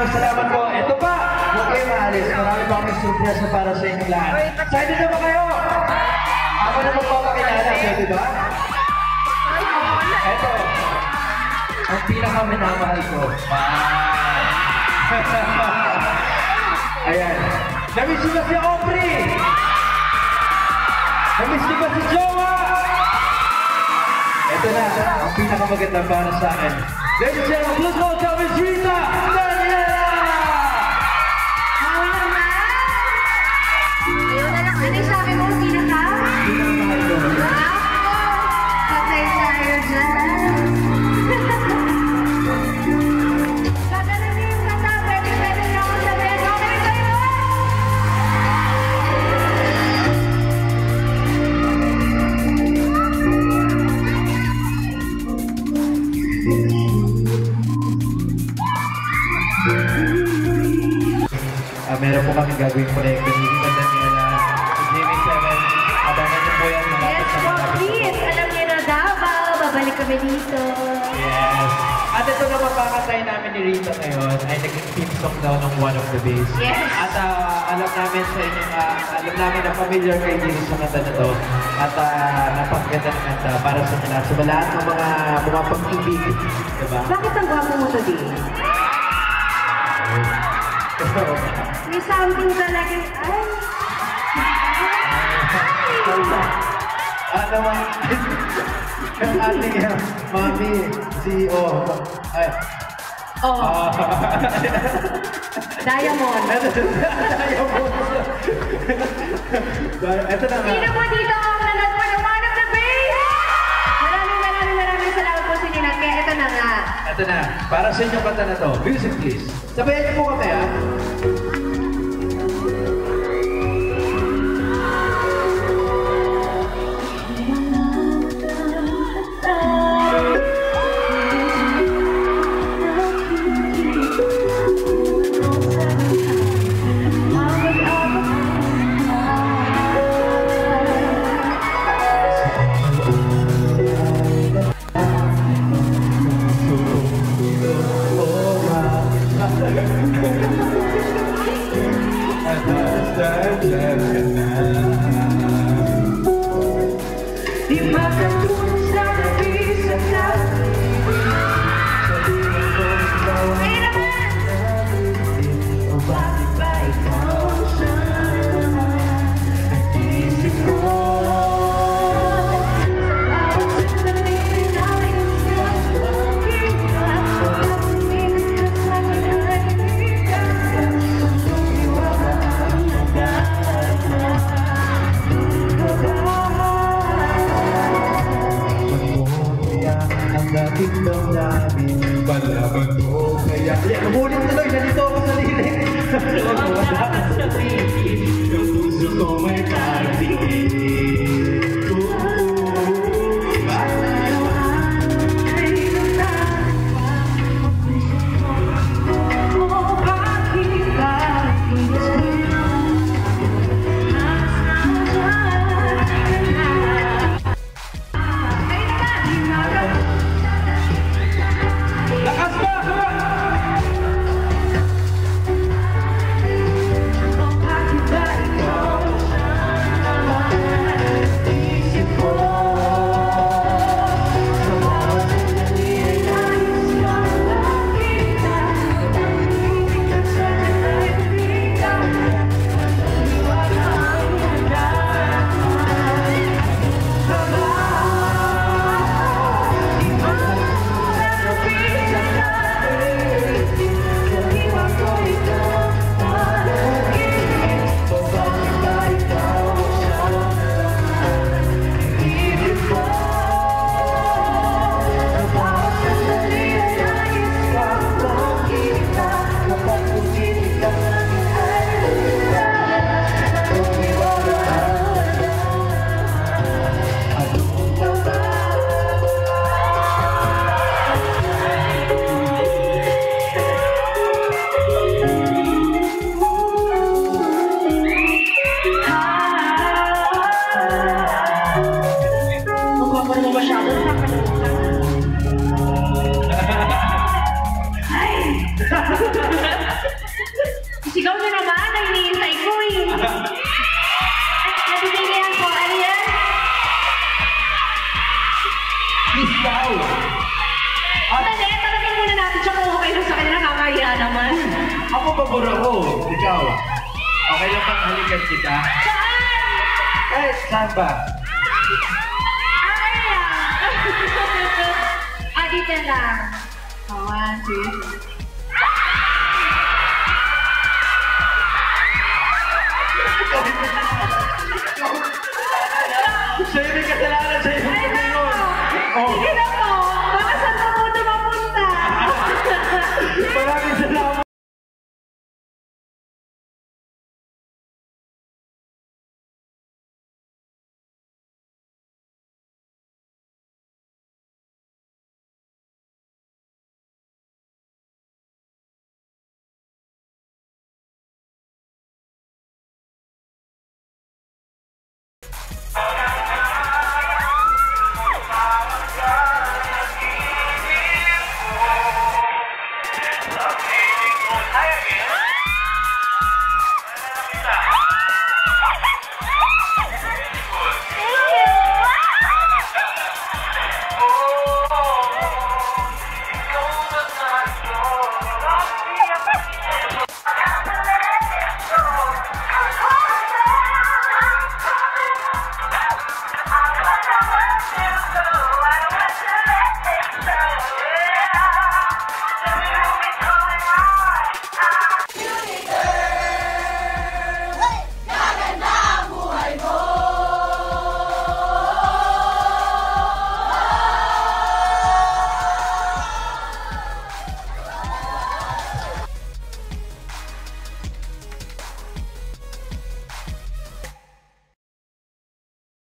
Salamat po. Ito pa, okay maalis. Marami pang may surpresa para sa inyong lahat. Excited na ba kayo? Ako na magpapakilala, pwede ba? Ito, ang pinakaminamahal ko. Ayan. Namiss niyo ba si Aubrey? Namiss niyo ba si Jowa? Ito na, ang pinakamaganda para sa akin. Ladies and gentlemen, please welcome Miss Rita Daniela! Ako naman! Ayaw na lang. Ano yung sabi mo? Sino ka? Pinamahal ko. Patay tayo dyan. Meron po kami gagawin project ni Rita Daniela at Jimmy Seven. Abangan niyo po yan. Yes po, please. Alam niyo na Davao. Babalik kami dito. Yes. At ito na mapakatay namin ni Rita ngayon ay naging theme song daw ng one of the days. Yes. At alam namin sa inyo, alam namin na familiar kay Jimmy sa kanta na to. At napakaganda ng kanta para sa nila. So lahat ng mga pumapag-ibig. Diba? Bakit ang gwapo mo today? May something talaga. Ay! Ano man? Ang ating mami, CEO. Ay. Oh. Diamond. Diamond. Ito na nga. Sino po dito ang nanood po ng one of the best? Maraming salamat po sa inyo na. Kaya ito na nga. Ito na. Para sa inyong kanta na to. Music please. Sabayan niyo po kami ha. Ako ba buro ko? Ikaw. Okay lang bang halikan kita? Saan? Eh, saan ba? Ay, ah, dito lang. 1, 2, 3.